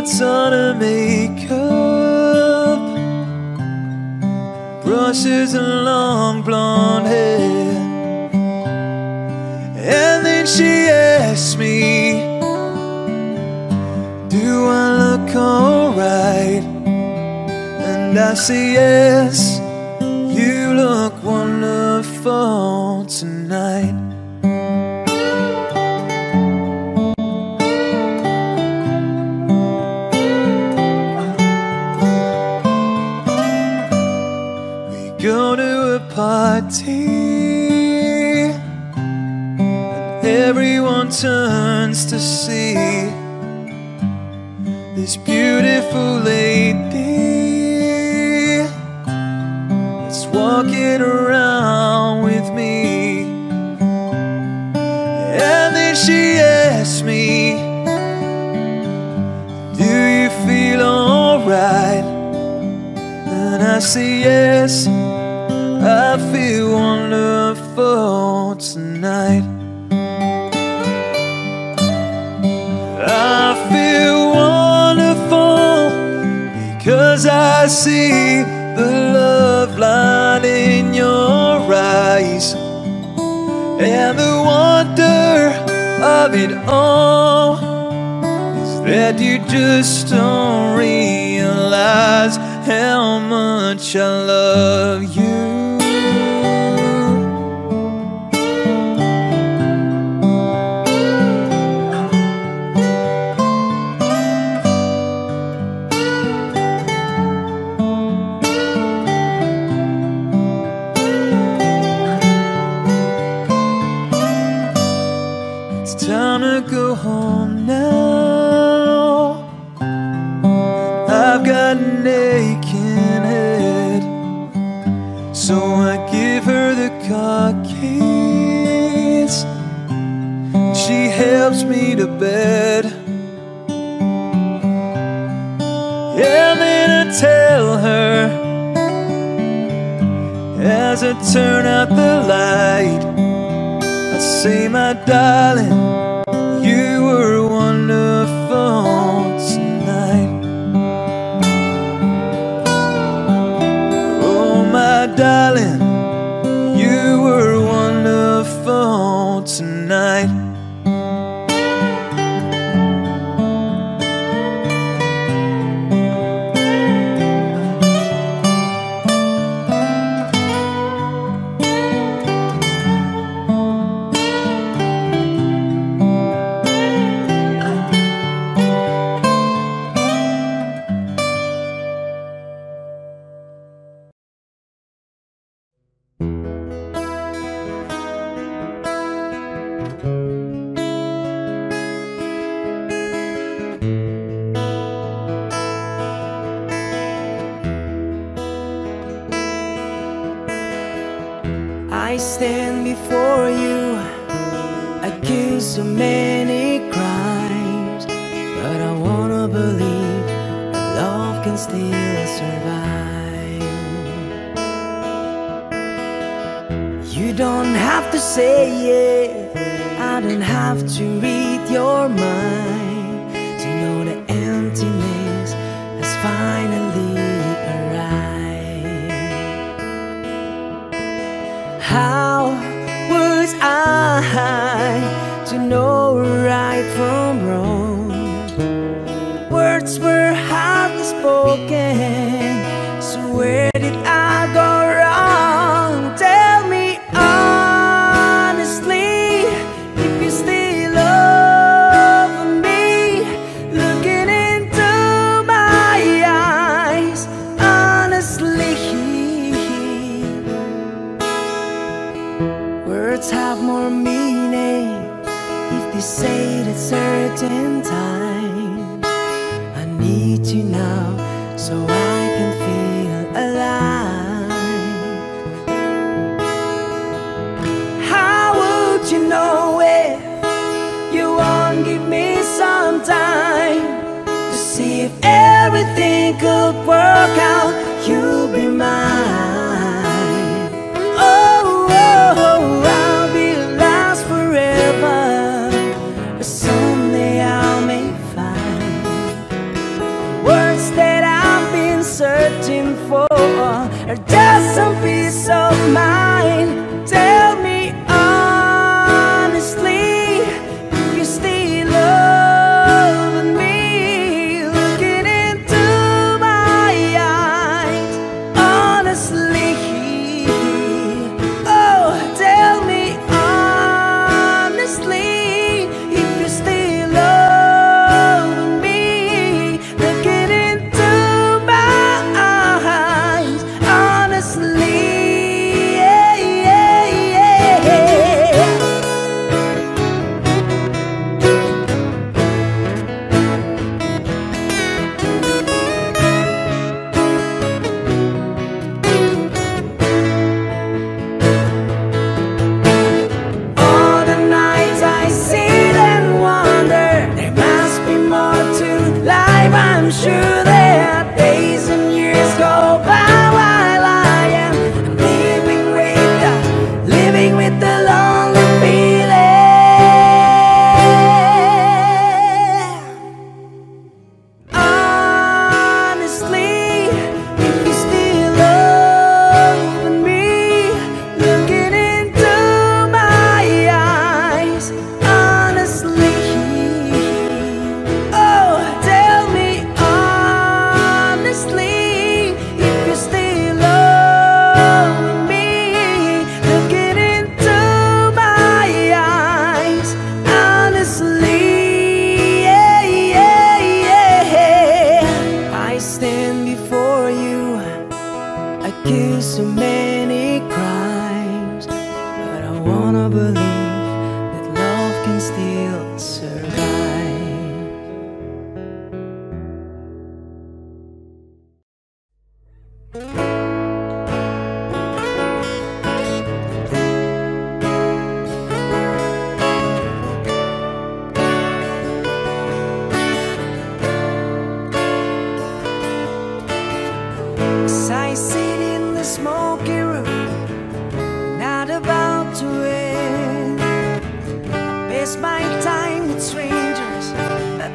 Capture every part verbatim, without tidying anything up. Puts on her makeup, brushes her long blonde hair, and then she asks me, do I look alright? And I say yes, you look wonderful tonight. Go to a party and everyone turns to see this beautiful lady that's walking around with me. And then she asks me, do you feel alright? And I say yes, I feel wonderful tonight. I feel wonderful because I see the love light in your eyes and the wonder of it all is that you just don't realize how much I love you. It's time to go home now, I've got an aching head, so I give her the car keys, she helps me to bed, and then I tell her, as I turn out the light, say, my darling, you were wonderful tonight. Oh, my darling, you were wonderful tonight. I stand before you, accused of many crimes, but I wanna believe that love can still survive. You don't have to say it, I don't have to read your mind, to know the emptiness has finally arrived. How was I to know right from wrong? Words were hardly spoken, so where did I go wrong? Tell me honestly, if you still love me, looking into my eyes, honestly. Words have more meaning if they say it at certain times. I need you now so I can feel alive. How would you know if you won't give me some time to see if everything could work out? You'll be mine. Someday I may find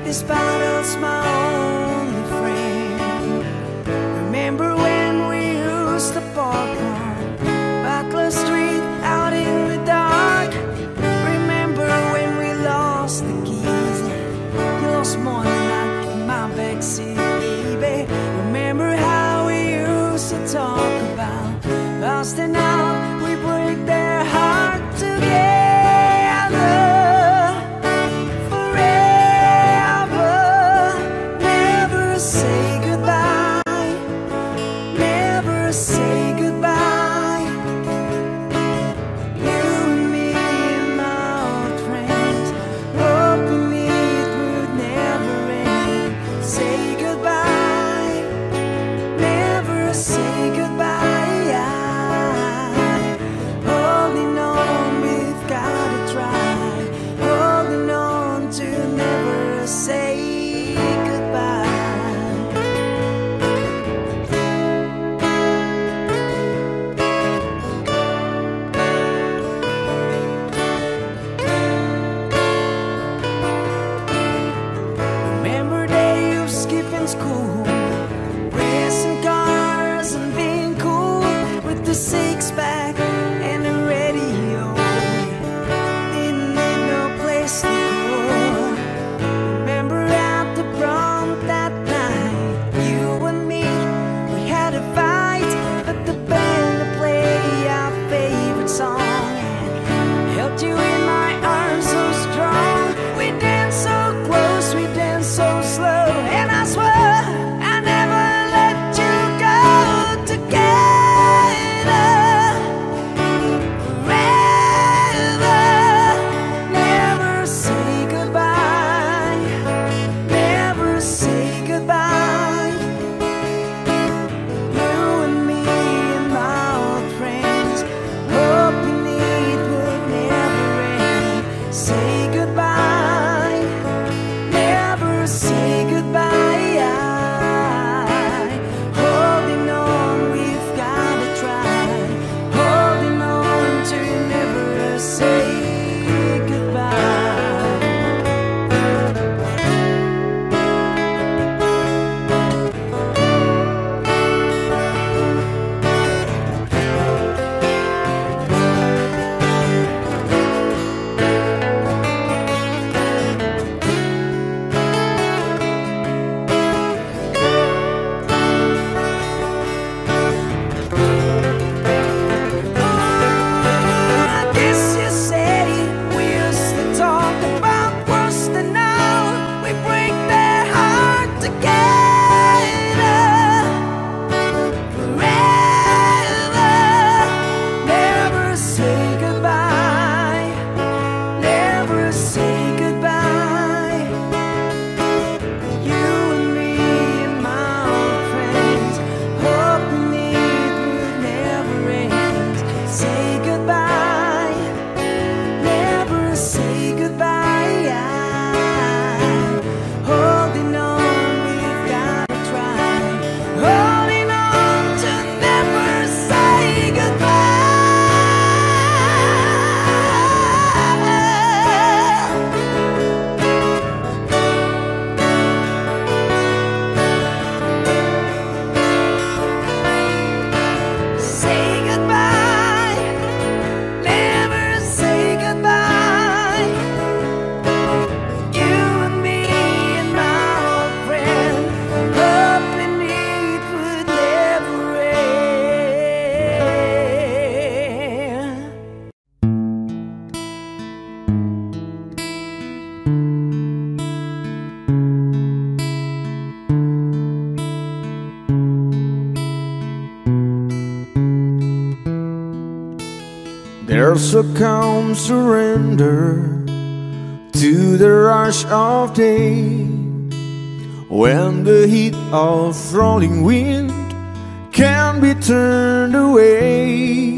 this bottle's my only friend. Remember when we used to park on Buckler Street out in the dark? Remember when we lost the keys? You lost more than I did in my backseat, baby. Remember how we used to talk about lost and out? We break their heart together. School, racing cars and being cool with the six pack and the radio. Didn't have no place to go. Remember at the prom that night, you and me, we had a fight, but the band played our favorite song and held you in my arms so strong. We danced so close, we danced so slow, and I swear. There's a calm surrender to the rush of day, when the heat of rolling wind can be turned away.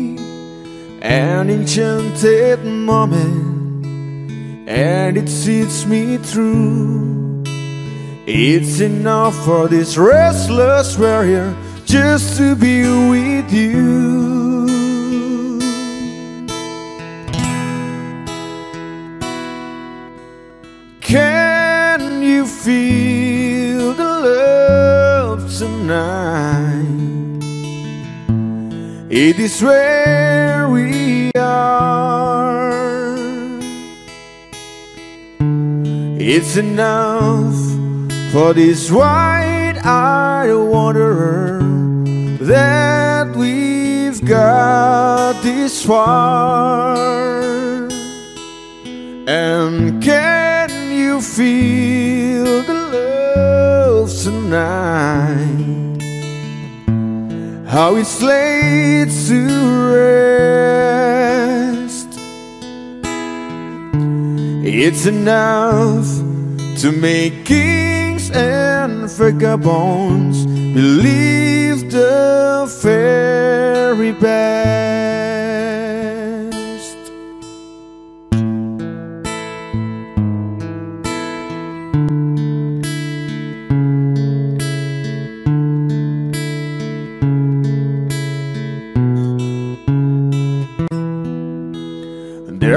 An enchanted moment, and it sees me through. It's enough for this restless warrior just to be with you. feel the love tonight. It is where we are. It's enough for this wide-eyed wanderer that we've got this far. And can you feel the love tonight? How it's laid to rest. It's enough to make kings and vagabonds believe the fairy best.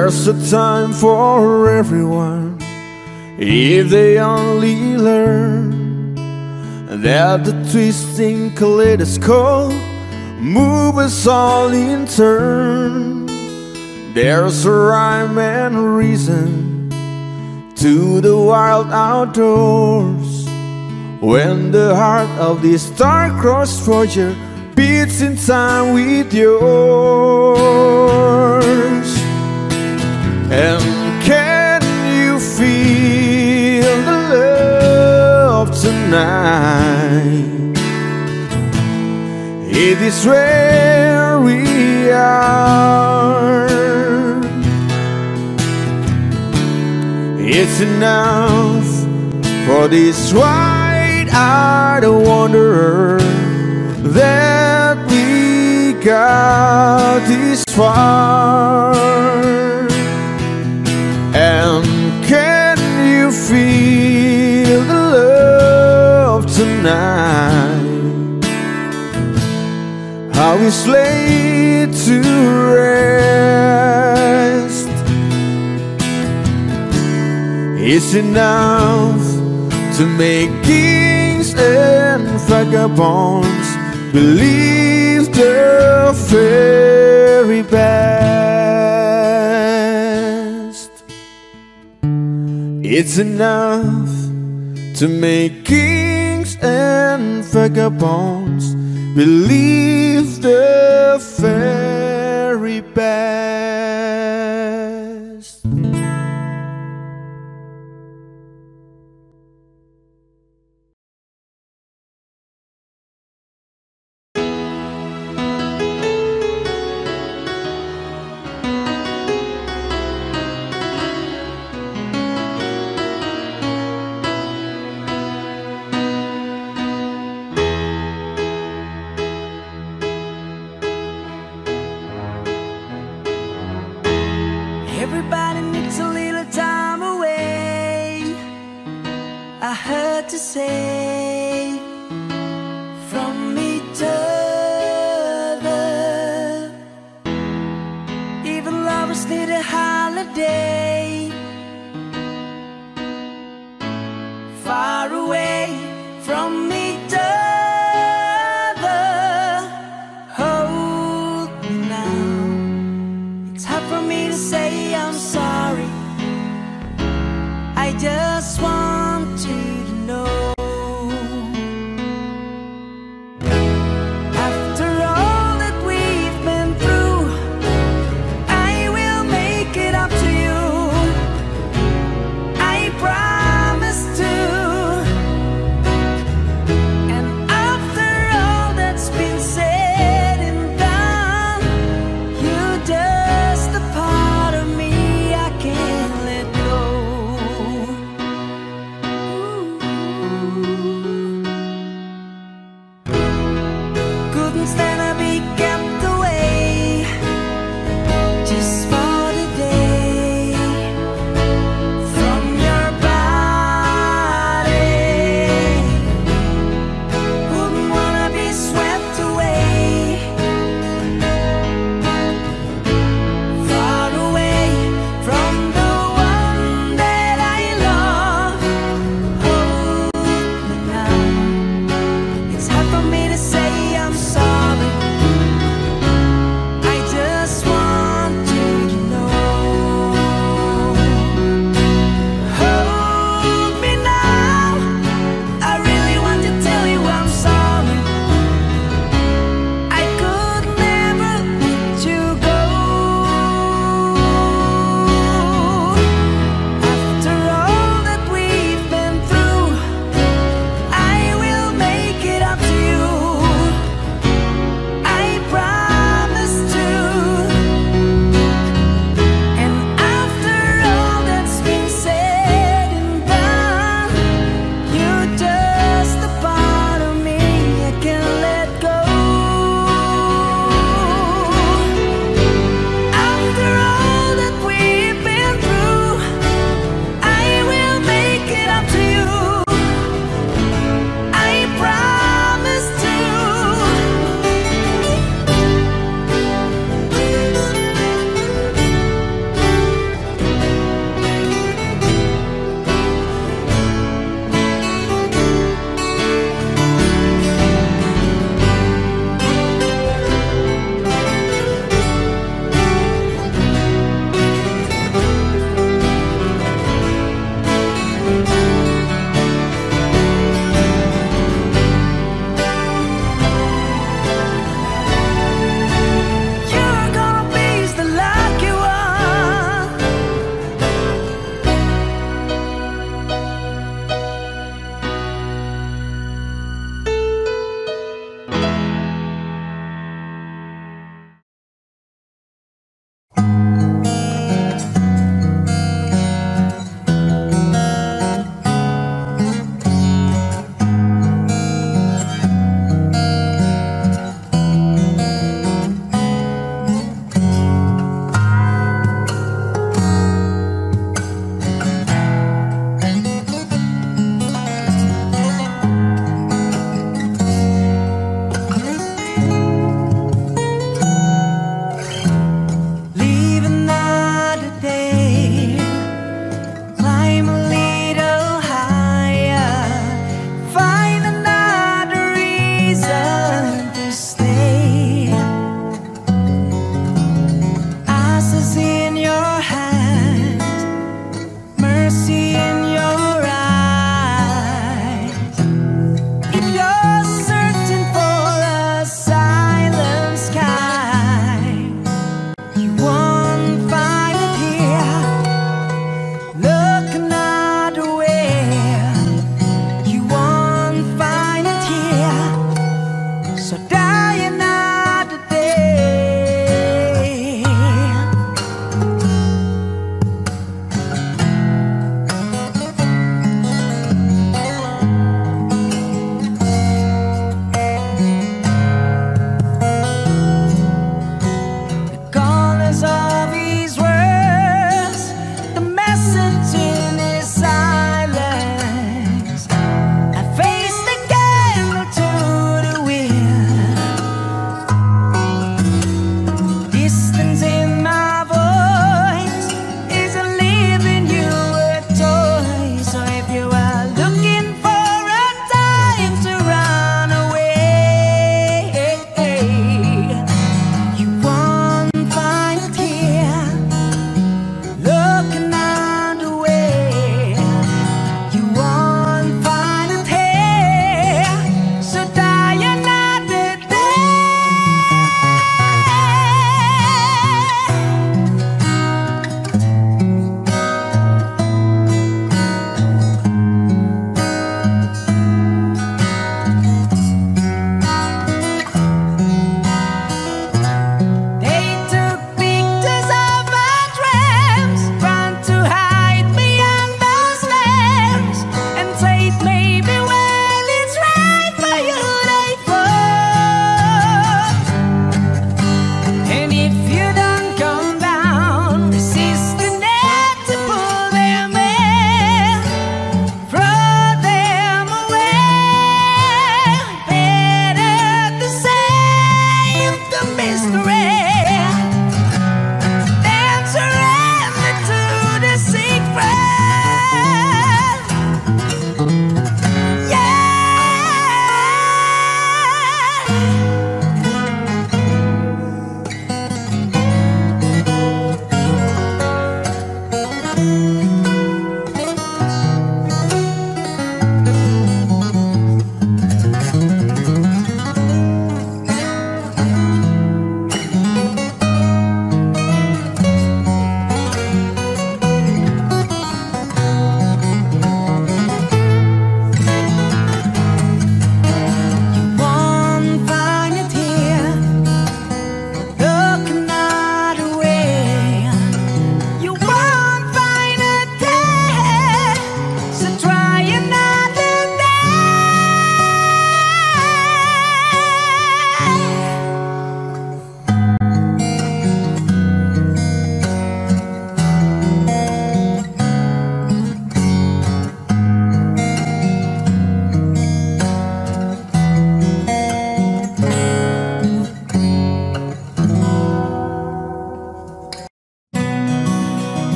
There's a time for everyone if they only learn that the twisting kaleidoscope moves us all in turn. There's a rhyme and reason to the wild outdoors when the heart of this star-crossed forger beats in time with yours. And can you feel the love tonight? It is where we are. It's enough for this wide-eyed wanderer that we got this far. And can you feel the love tonight? How it's laid to rest. It's enough to make kings and vagabonds believe the fairy best. It's enough to make kings and vagabonds believe the very best. Everybody needs a little time away, I heard to say, from each other. Even lovers need a holiday, far away from each other. Say I'm sorry, I just want you to know.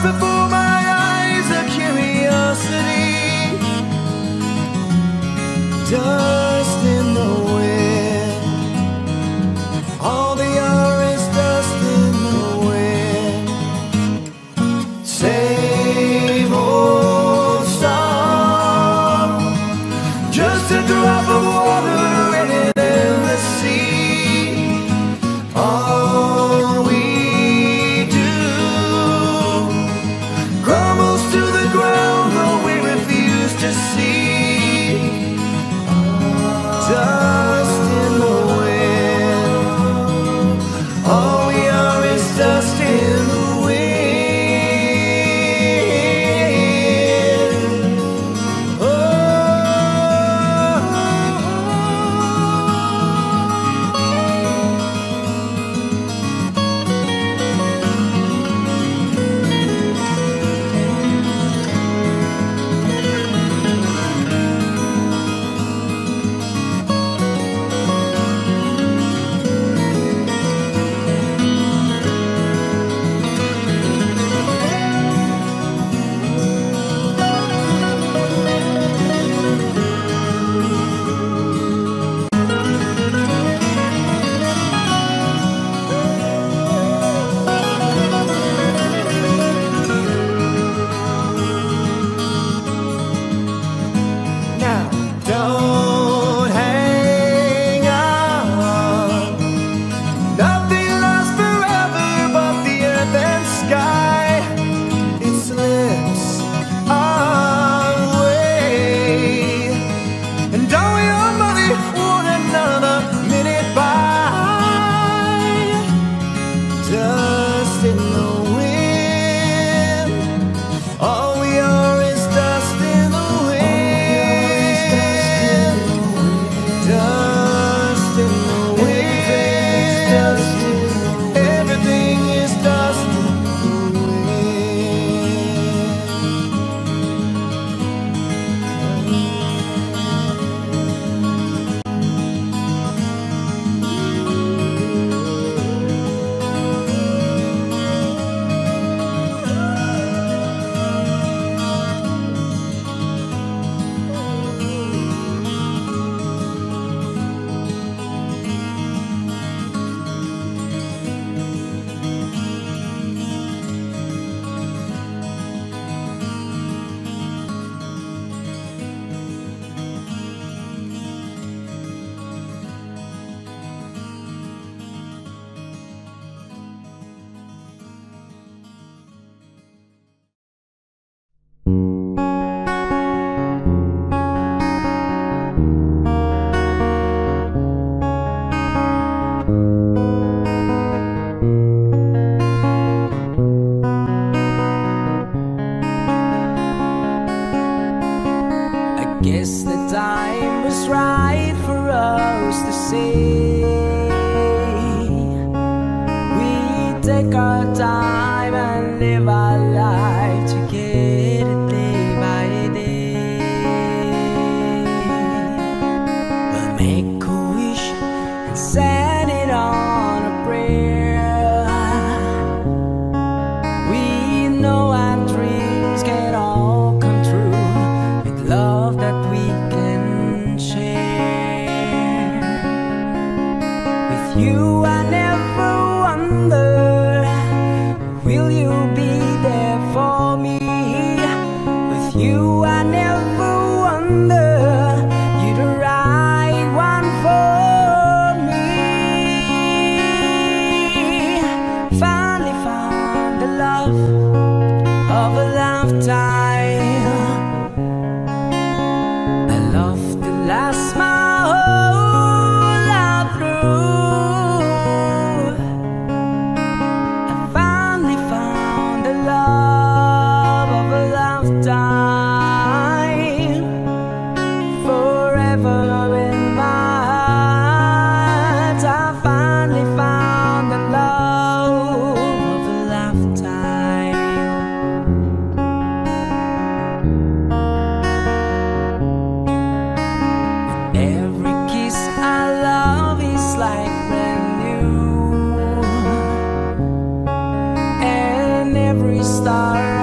Life before my eyes, a curiosity, dust in the wind. All the hour is dust in the wind. Same old song, just a drop of water in an endless sea. All star.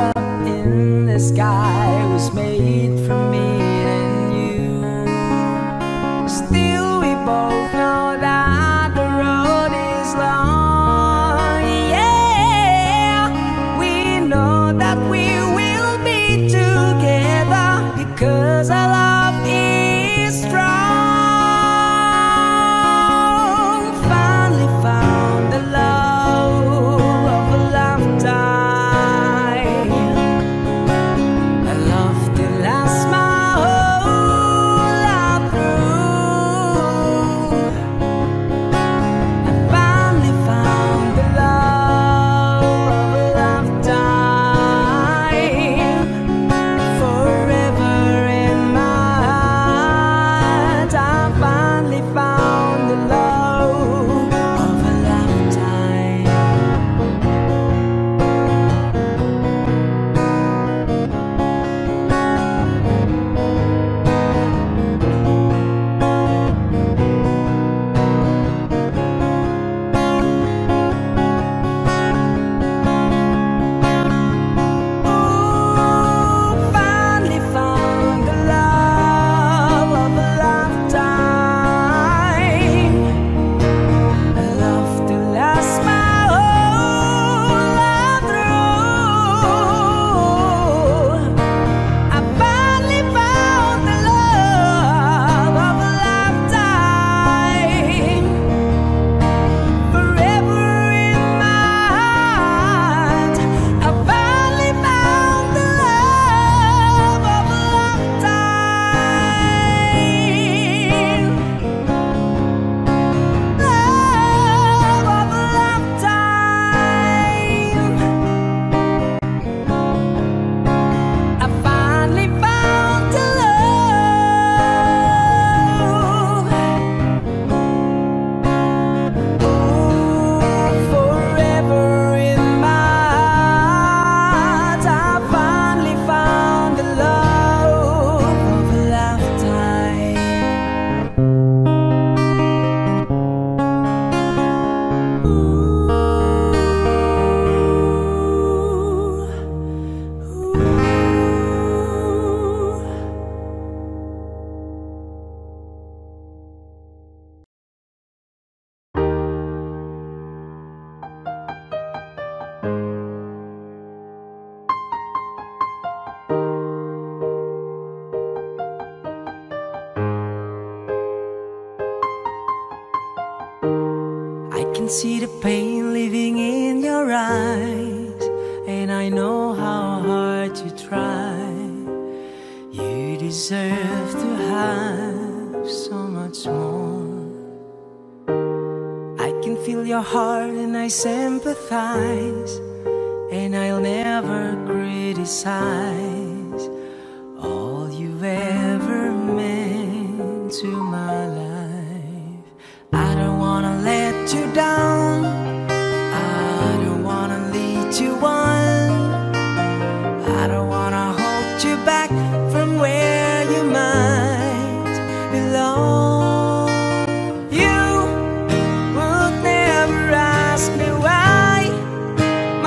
can see the pain living in your eyes, and I know how hard you try. You deserve to have so much more. I can feel your heart and I sympathize, and I'll never criticize all you've ever meant to my life. I don't wanna let you down, I don't wanna lead you on, I don't wanna hold you back from where you might belong. You would never ask me why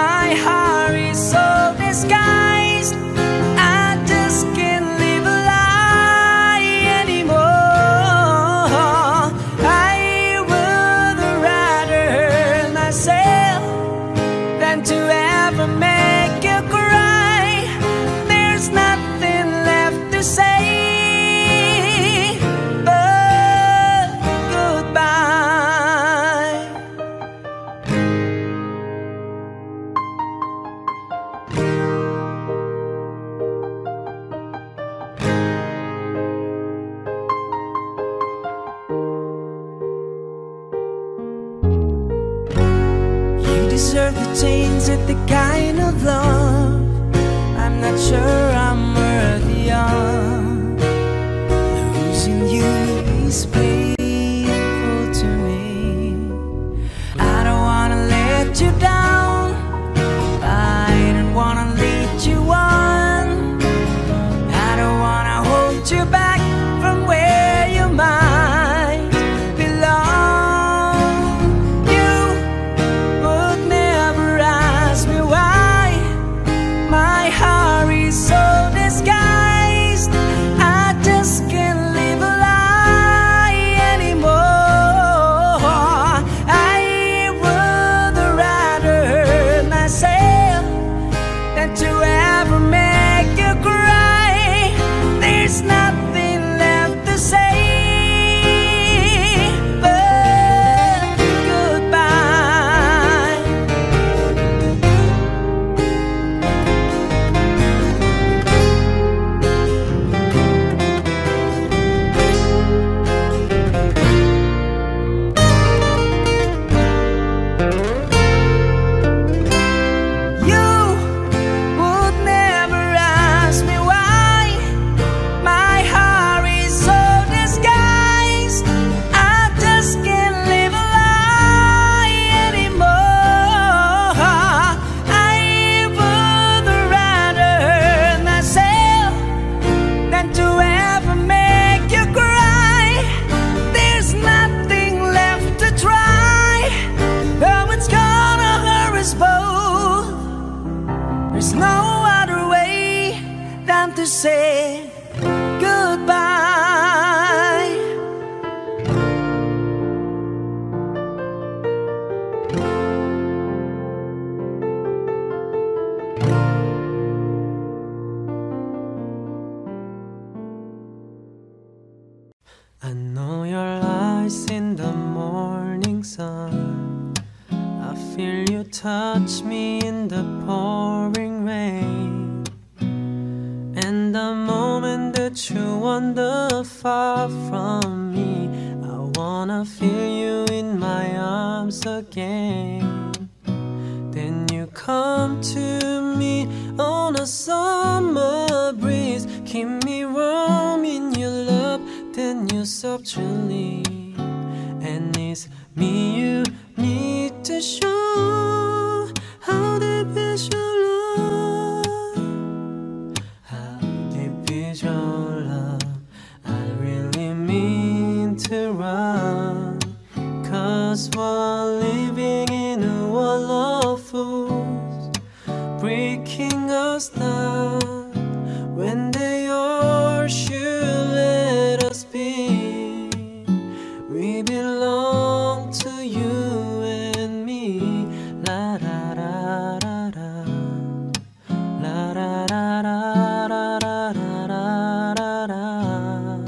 my heart is so disguised. I just can't live a lie anymore. I would rather hurt myself than to ever make you cry. There's nothing left to say but goodbye. You deserve the change and the kind of love I'm not sure I'm worthy of. Losing you is painful to me. I don't wanna let you down, I don't wanna lead you on, I don't wanna hold you back from where you might belong. You would never ask me why my heart is so disguised. I just can't live a lie anymore. I would rather hurt myself than to ever make you cry. There's nothing left to say but goodbye. You would never ask me why my heart is so disguised. I just can't live a lie anymore. I would rather hurt myself than to ever make you cry. There's nothing left to try. Though it's gonna hurt us both, there's no other way than to say goodbye. I know your eyes in the morning sun, I feel you touch me in the pouring rain, and the moment that you wander far from me, I wanna feel you in my arms again. Then you come to me on a summer breeze, keep me warm in your love, then you subtly, and it's me you need to show how deep is your love, how deep is your love. I really mean to run, 'cause we're living in a world of fools, breaking us down when they all should let us be. We belong to you and me. La da da da da, la da da da da da da da da.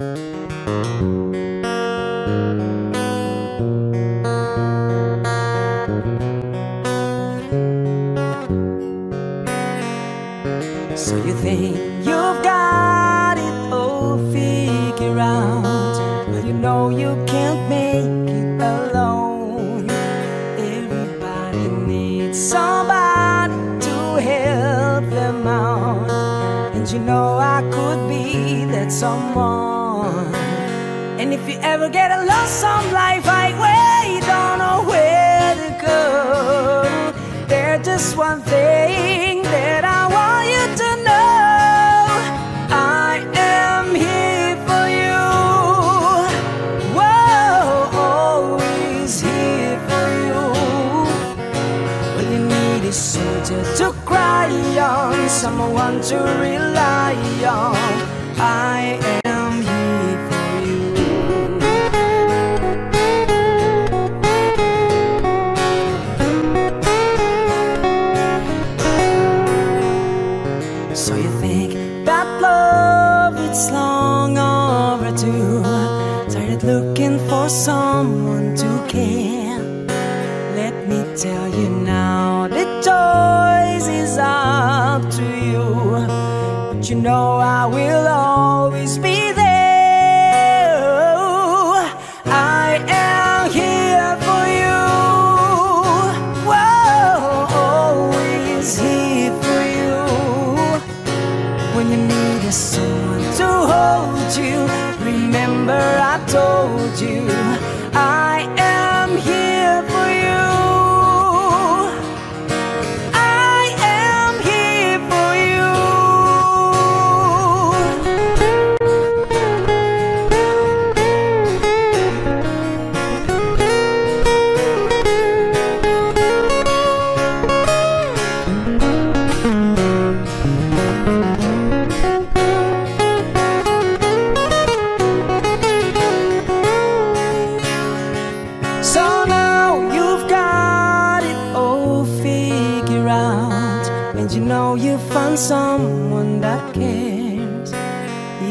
So you think you've got it all figured out, but you know you can't make it alone. Everybody needs somebody to help them out, and you know I could be that someone. And if you ever get a lost on life highway, don't know where to go, there's just one thing that I want you to know: I am here for you. Whoa, always here for you. All you need is soldier to cry on, someone to rely on. I am. So you think that love, it's long overdue. Tired looking for someone to care. Let me tell you now, the choice is up to you, but you know I will always be there. I am here for you. Whoa, always here for you. When you need someone to hold you, remember I told you, I am here for you. I am here for you. So now you've got it all figured out, and you know you've found someone that cares.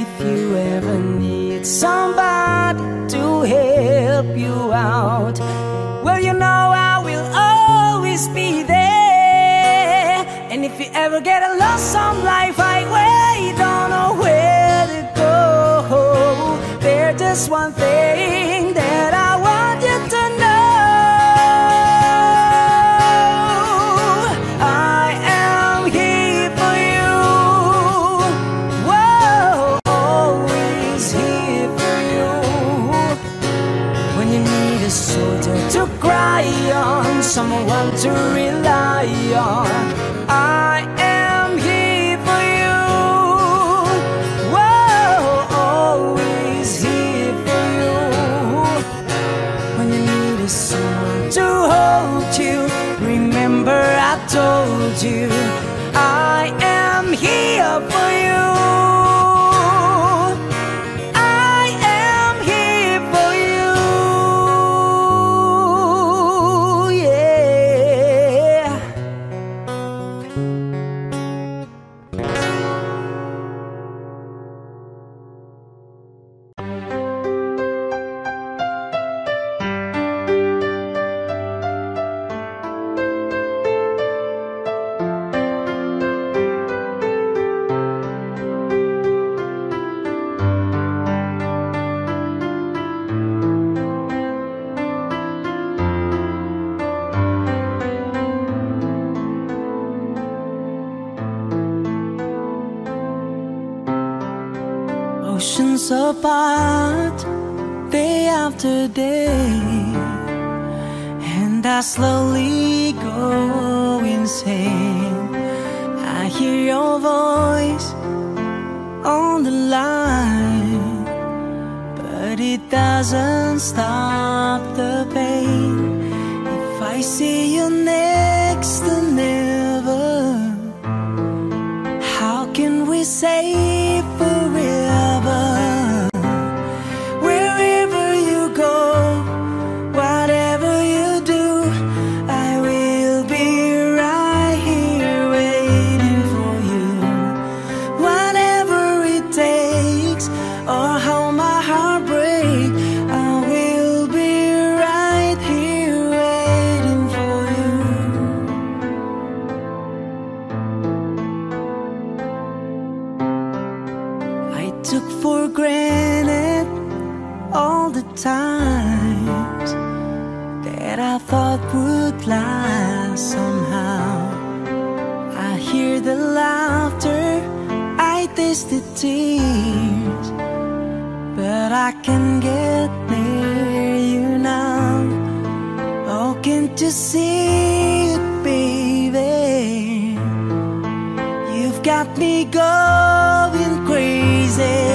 If you ever need somebody to help you out, well, you know I will always be there. And if you ever get a lost on life highway, don't know where to go, there's just one thing that I want you to know: I am here for you. Whoa, always here for you. When you need a shoulder to cry on, someone to rely on, I am here for you. Whoa, always here for you. When you need someone to hold you, remember I told you, I am here for you. I am here for you. Yeah. Oceans apart, day after day, and I slowly go insane. I hear your voice on the line, but it doesn't stop the pain. If I see you next to never, how can we say forever? Wherever you go, whatever you do, I will be right here waiting for you. Whatever it takes, or how much times that I thought would last somehow. I hear the laughter, I taste the tears, but I can get near you now. Oh, can't you see it, baby? You've got me going crazy.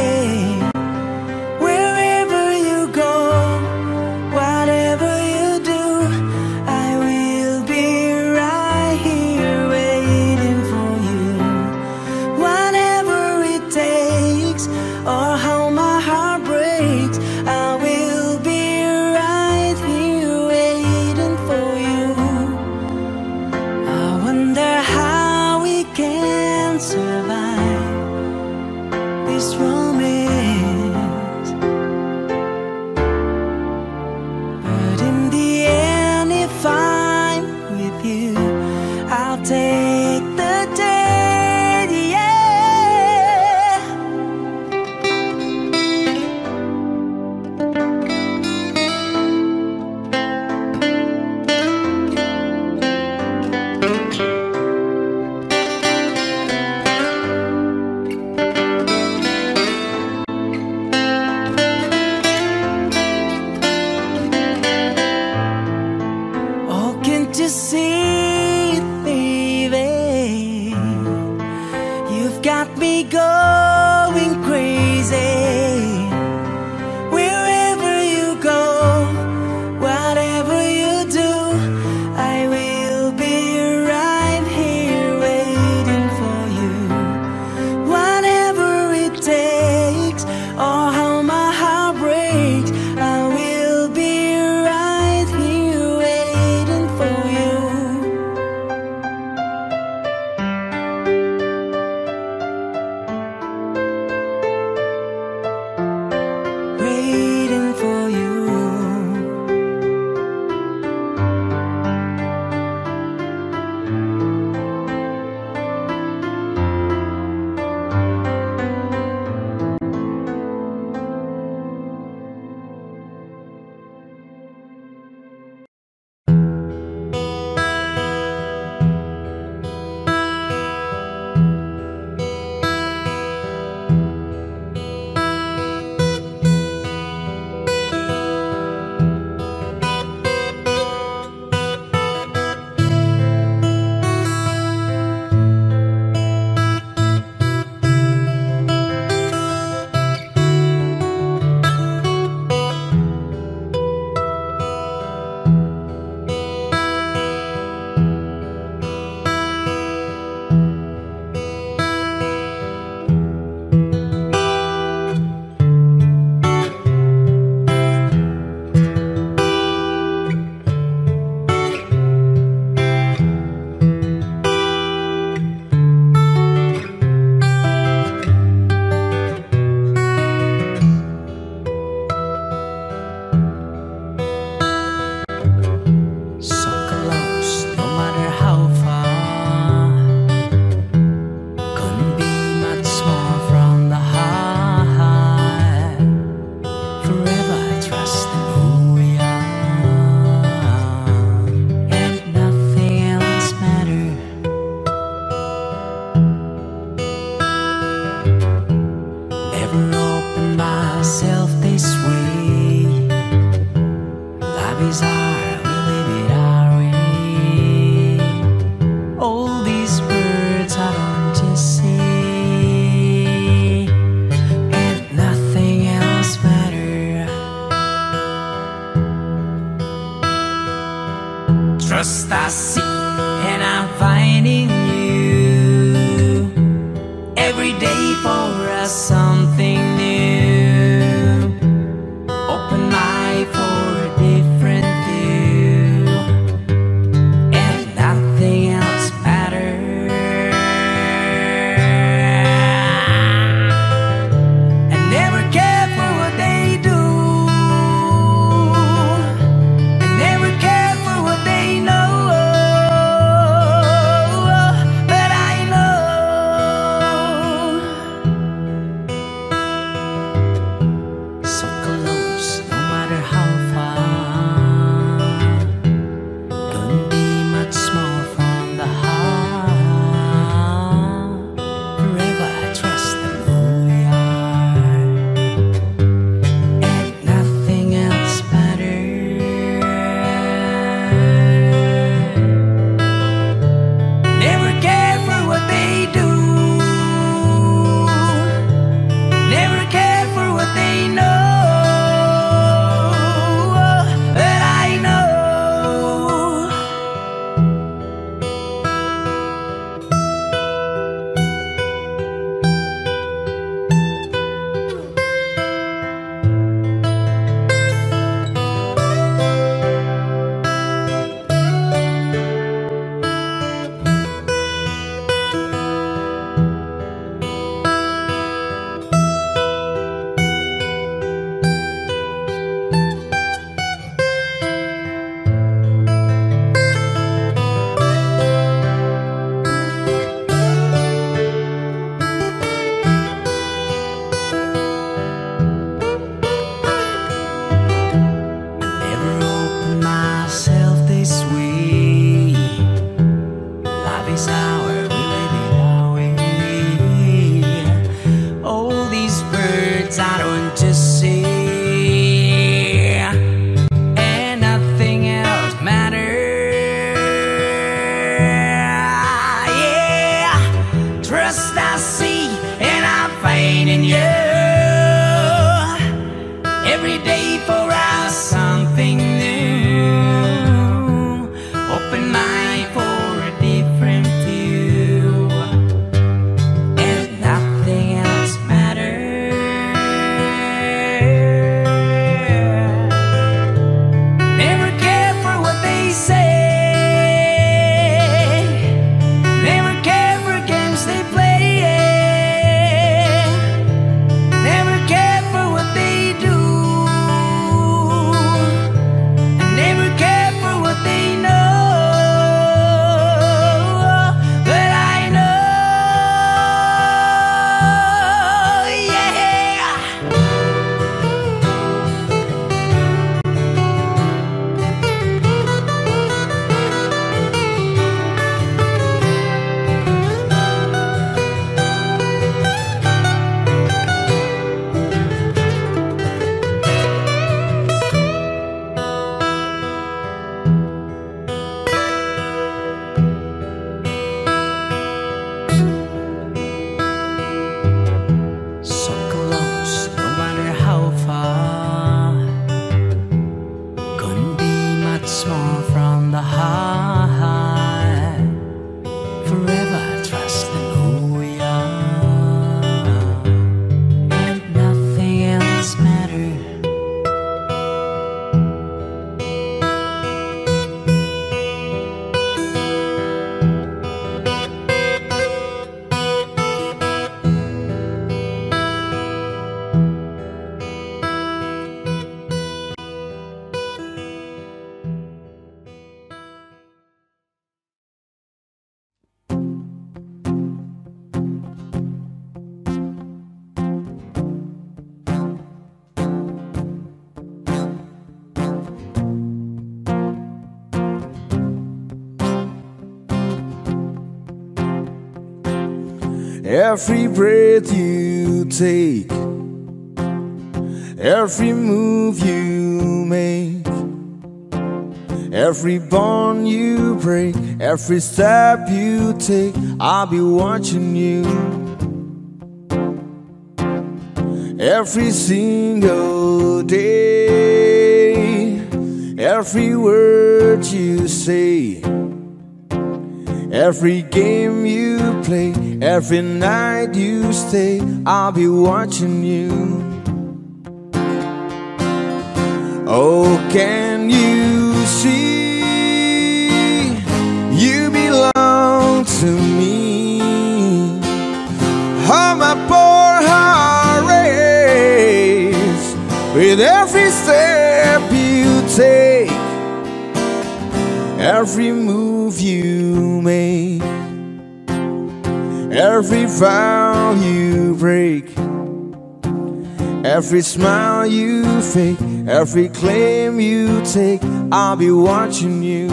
Every breath you take, every move you make, every bond you break, every step you take, I'll be watching you. Every single day, every word you say, every game you play, every night you stay, I'll be watching you. Oh, can you see? You belong to me. Oh, my poor heart race. With every step you take, every move you make, every vow you break, every smile you fake, every claim you take, I'll be watching you.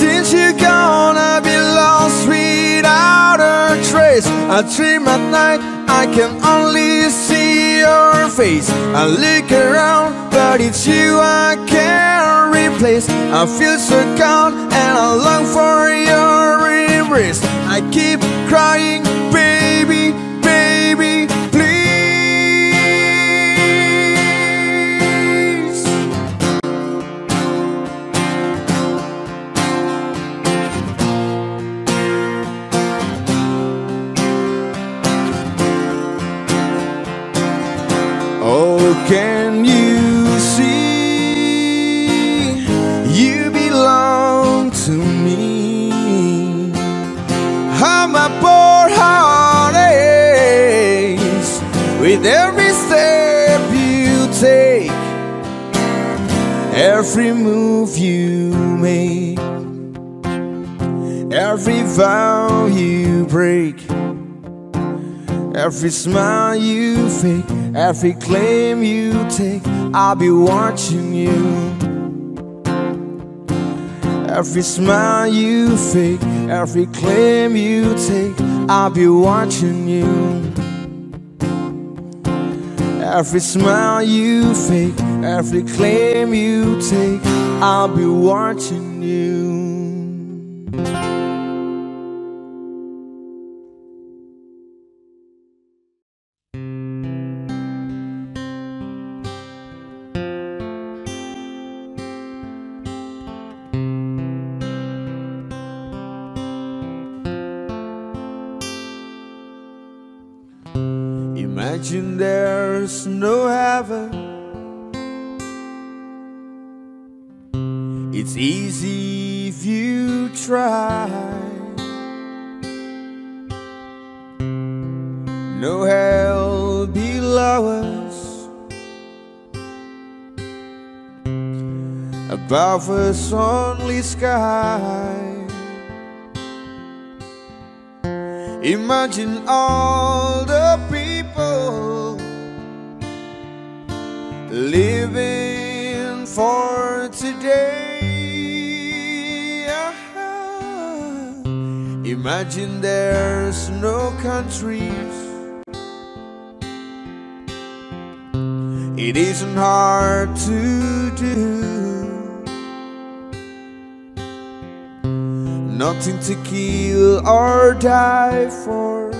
Since you're gone, I've been lost without a trace. I dream at night, I can only see your face. I look around, but it's you I can't replace. I feel so gone, and I long for your embrace. I keep crying, baby, baby, please. Oh, can you see? You belong to me. My poor heart aches with every step you take, every move you make, every vow you break, every smile you fake, every claim you take, I'll be watching you. Every smile you fake, every claim you take, I'll be watching you. Every smile you fake, every claim you take, I'll be watching you. Imagine there's no heaven. It's easy if you try. No hell below us, above us only sky. Imagine all the people living for today. Ah, imagine there's no countries. It isn't hard to do. Nothing to kill or die for,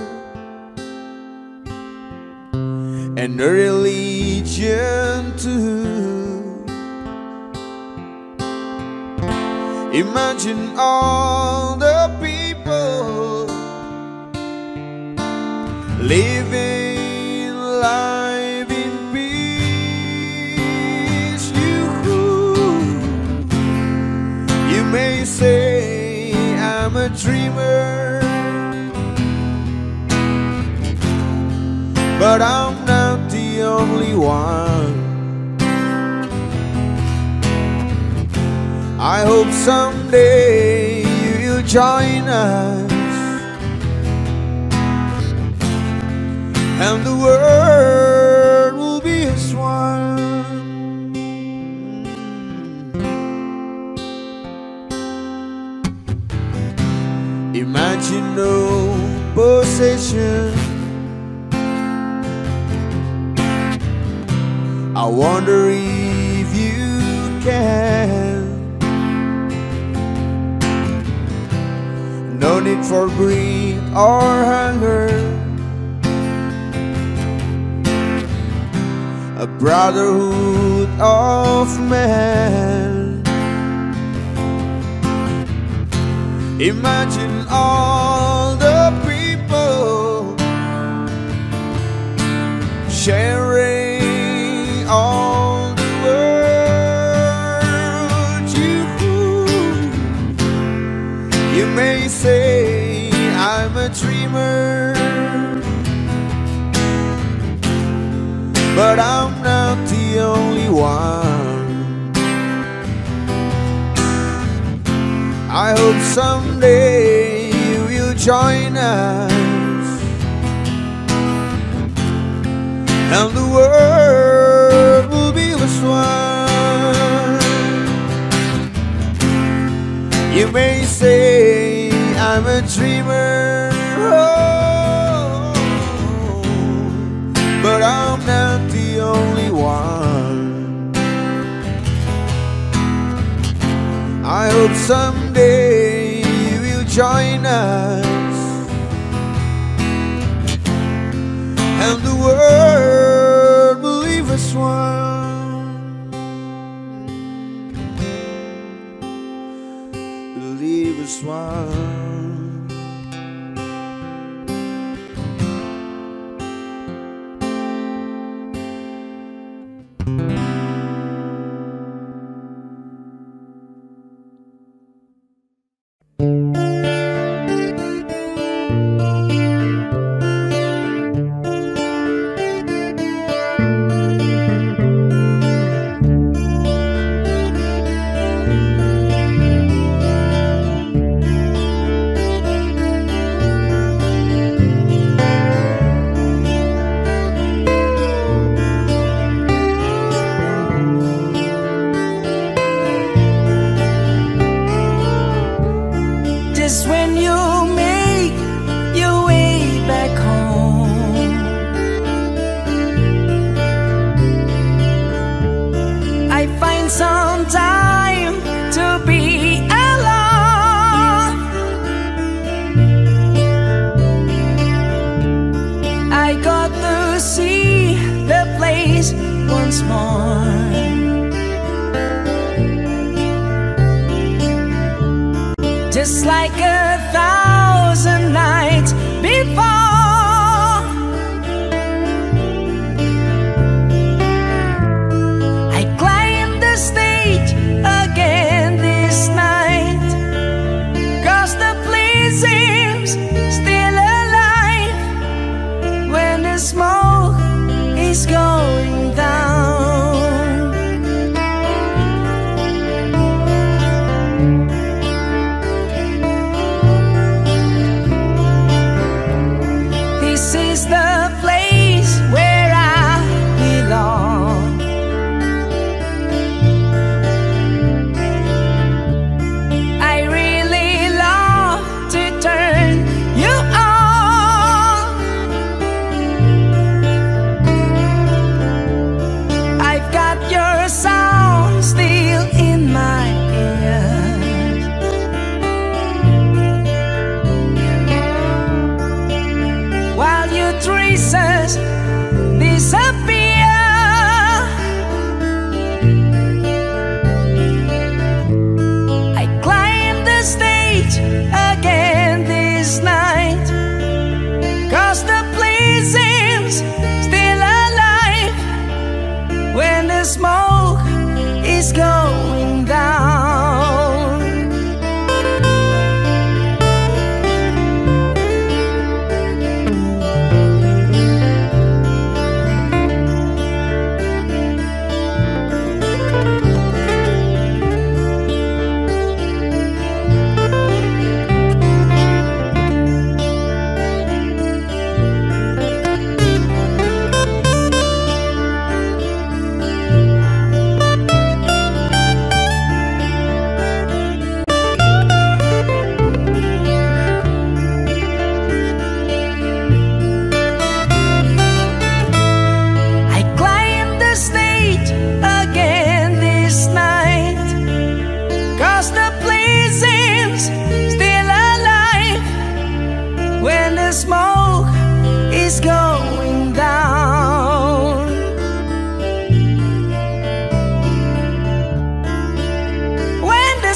and a religion too. Imagine all the people living life in peace. You, you may say I'm a dreamer, but I'm not the only one. I hope someday you'll join us, and the world will be as one. Imagine no possession. I wonder if you can. No need for greed or hunger. A brotherhood of men. Imagine all the people sharing all the world. You, you may say I'm a dreamer, but I'm not the only one. I hope someday you will join us, and the world will be as one. You may say I'm a dreamer, oh, but I'm not the only one. I hope someday you will join us, and the world will leave us one. Leave us one.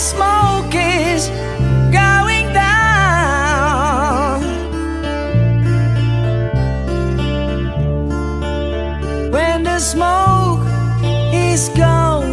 smoke is going down. When the smoke is going down.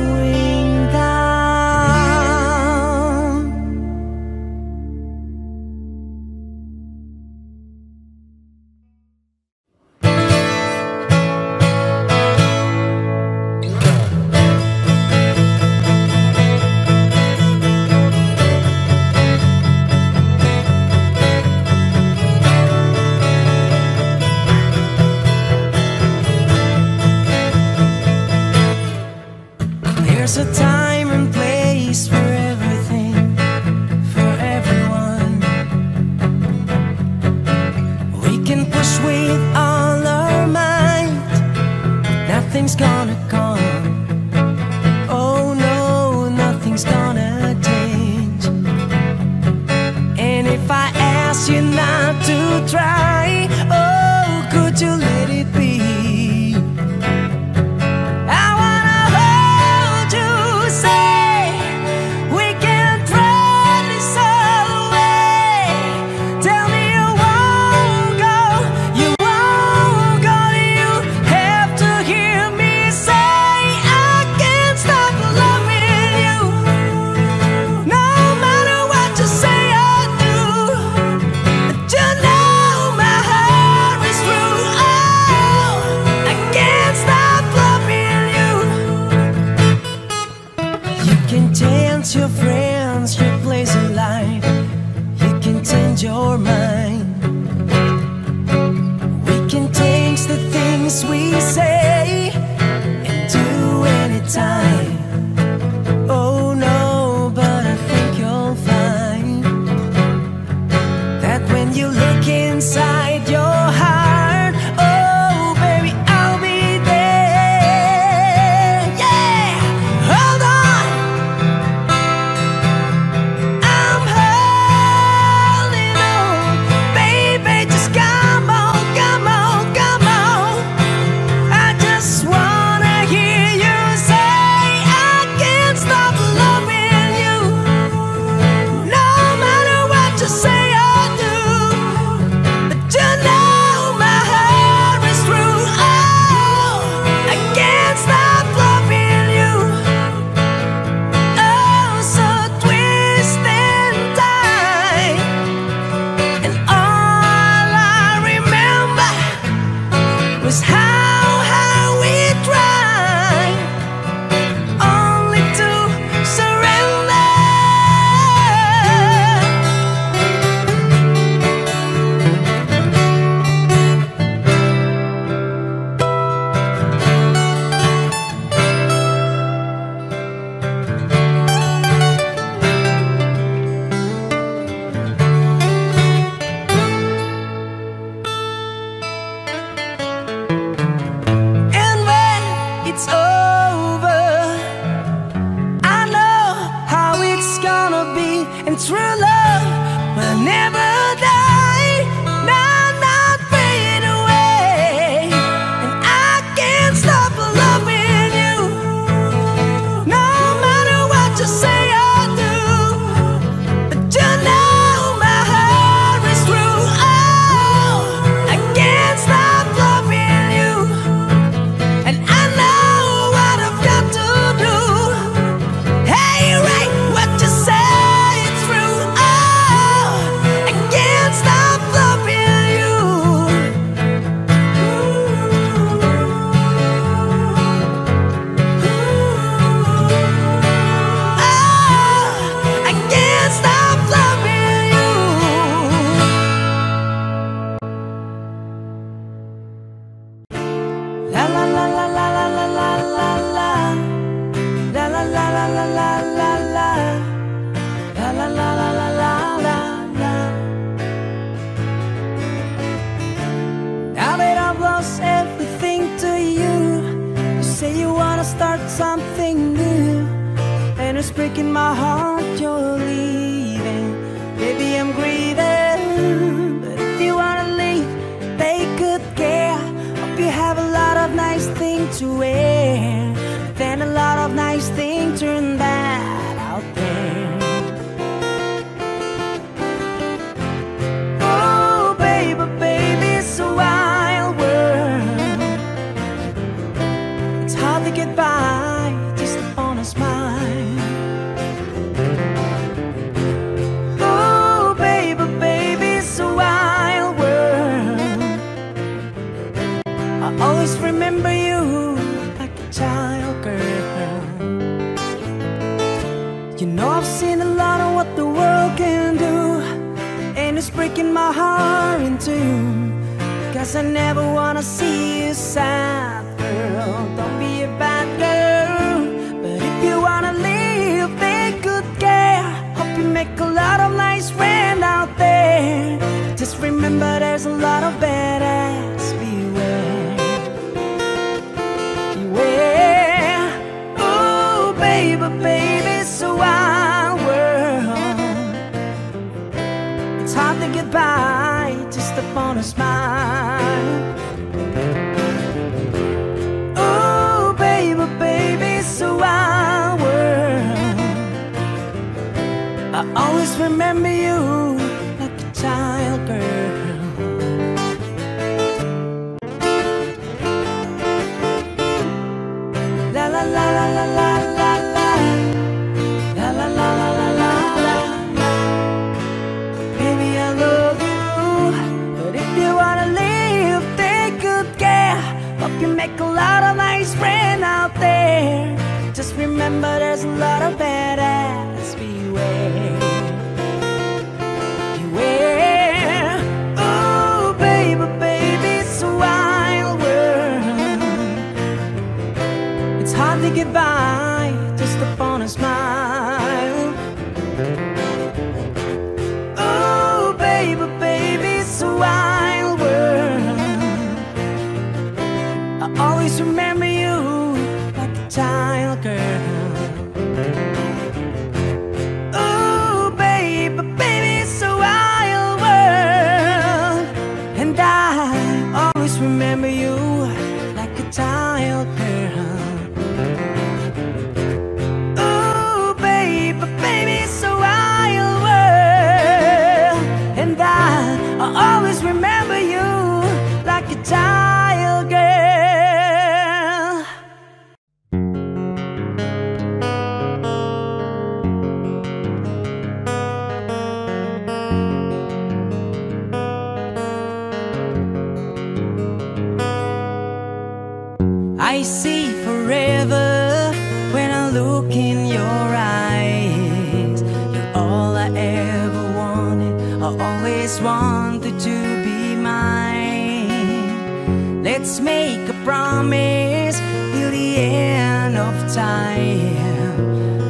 There's a time and place for everything, for everyone. We can push with all our might, nothing's gonna come. Oh no, nothing's gonna change. And if I ask you not to try, oh, could you let it be? Your friends, your place in life, you can change your mind. We can change the things we say and do anytime. Oh no, but I think you'll find that when you look inside your heart, oh baby, I'll be there. Then a lot of nice things turned bad out there. You know I've seen a lot of what the world can do, and it's breaking my heart in two. Cause I never wanna see you sad, girl. Don't be a bad girl. But if you wanna live, take good care. Hope you make a lot of nice friends out there. Just remember there's a lot of badass. Beware, beware. Ooh, baby, baby, it's a wild world. It's hard to get by just upon a smile. Ooh, baby, baby, it's a wild world. I always remember you like a child, girl. La la la la la la la la. La la la la la la la. Baby, I love you. But if you wanna live, take good care. Hope you make a lot of nice friends out there. Just remember there's a lot of badass. Beware, beware. Ooh, baby, baby, it's a wild world. It's hard to get by just upon a smile. Ooh, baby, baby, it's a wild world. I always remember you like a child, girl. Ooh, baby, baby, it's a wild world. And I always remember you like a child, girl. Ooh, baby, baby, it's a wild world. And I, I always remember you like a child, girl. I see forever when I look in your eyes. You're all I ever wanted. I always wanted to be mine. Let's make a promise till the end of time.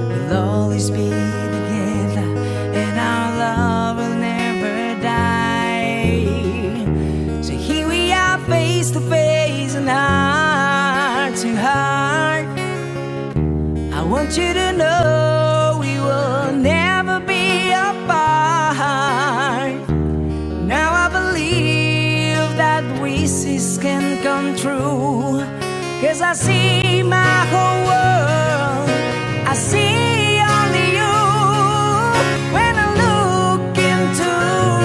We'll always be together, and our love will never die. So here we are, face to face, and heart to heart. I want you to know we will never be apart. Now I believe that wishes can come true. Cause I see my whole world, I see only you. When I look into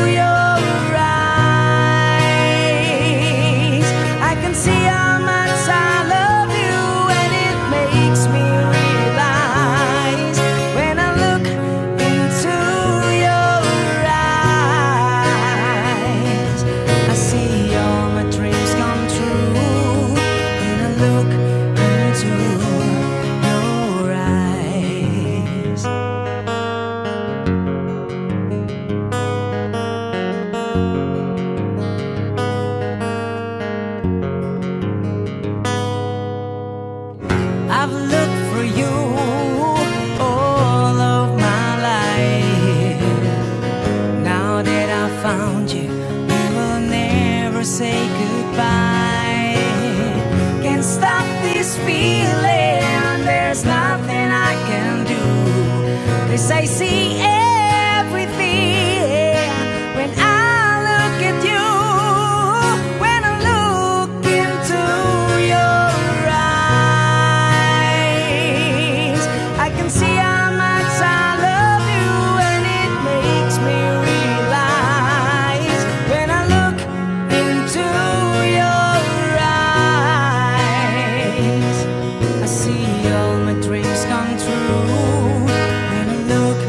your eyes, I can see how much I love you, and it makes me realize. When I look into your eyes, I see all my dreams come true. When I look into your eyes. I've looked for you all of my life. Now that I found you, we will never say goodbye. Can't stop this feeling, there's nothing I can do. Cause I see everything when I look at you. When I look into your eyes, I can see how much I love you, and it makes me realize. When I look into your eyes, I see all my dreams come true. When I look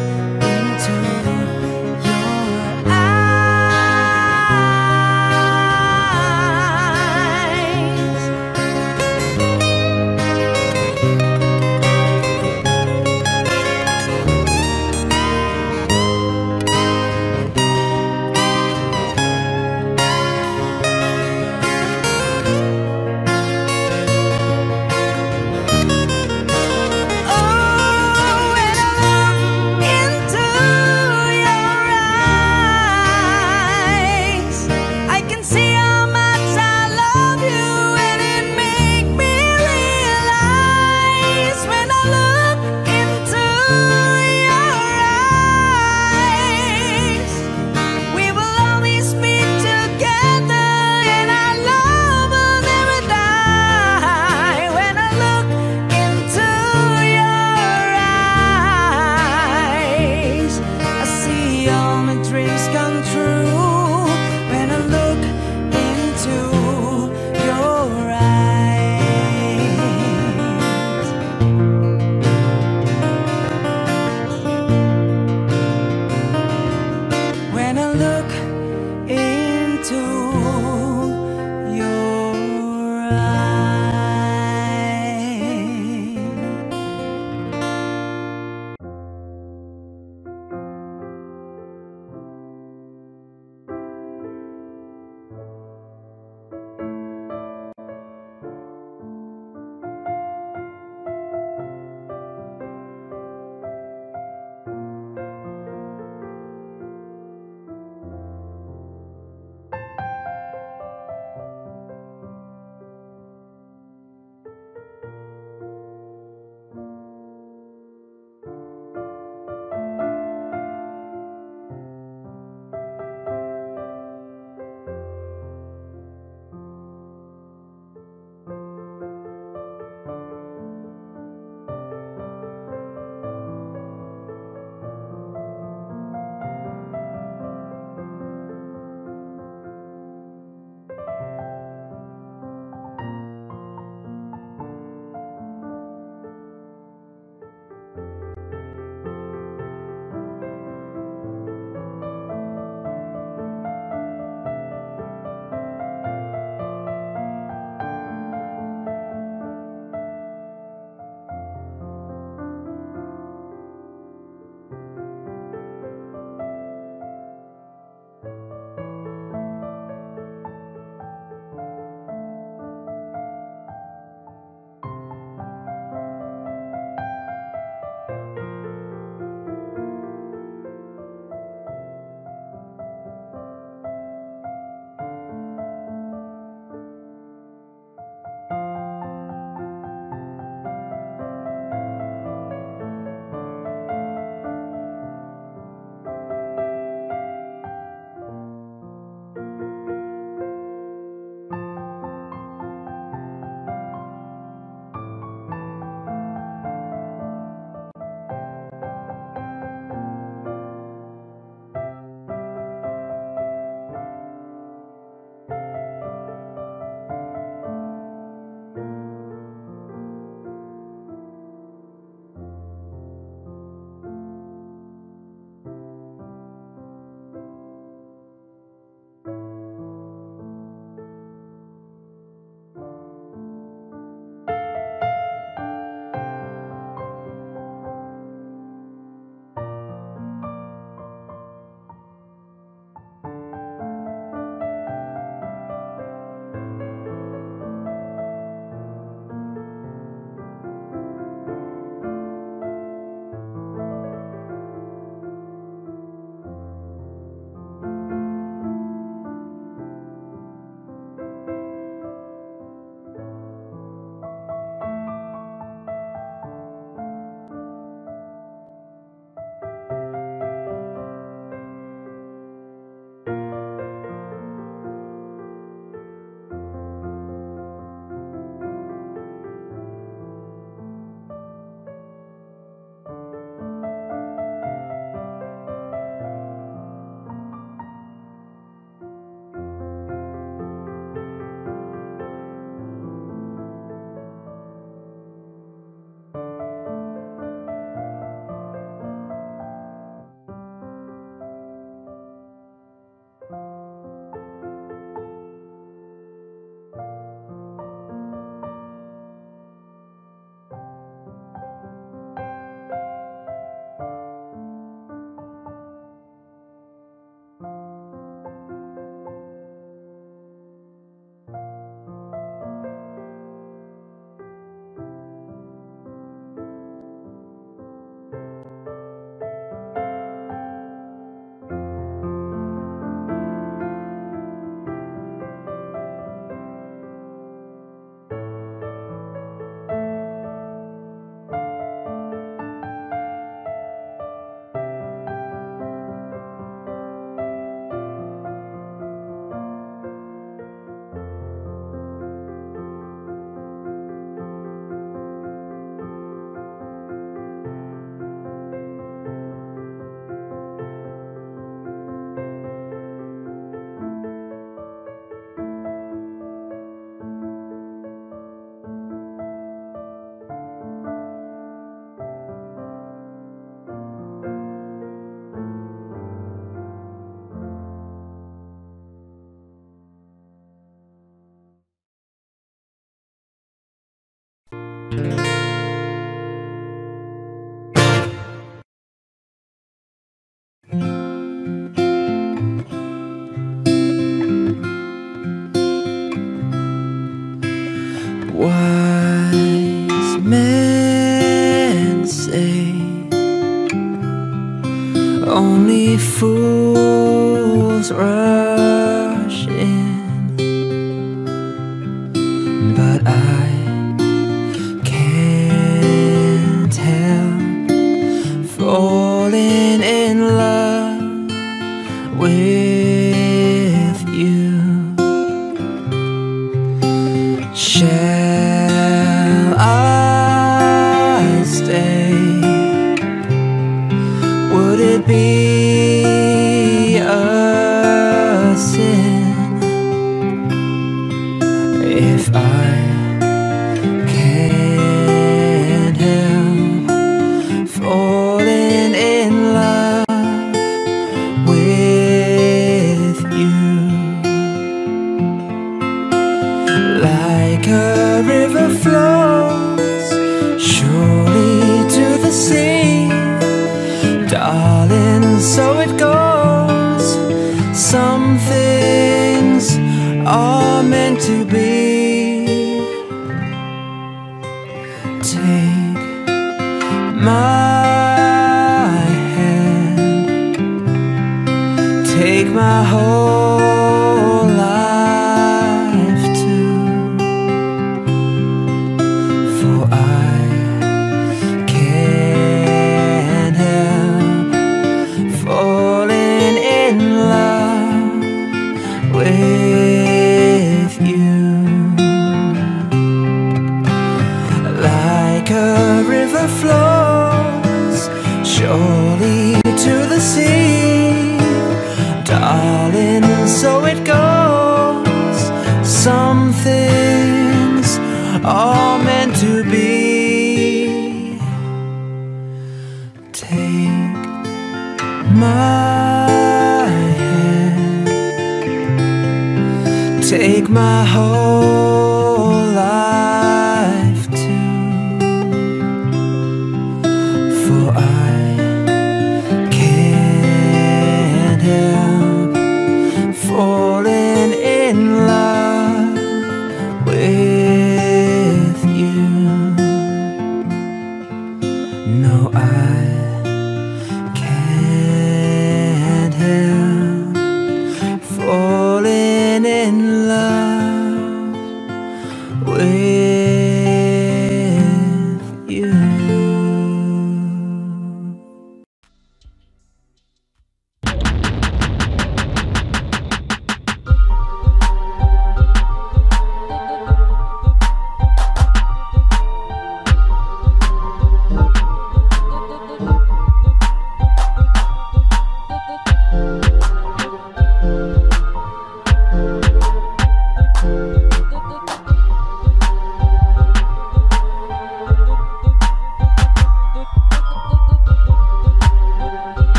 Wise men say only fools rush in, but I can't help falling in love with you. Share be a sin if I can't help falling in love with you? Like a river flows surely to the sea, darling, so it goes. Some things are meant to be. Take my hand, take my whole life too, for I flows surely to the sea, darling, so it goes. Some things are meant to be. Take my hand, take my whole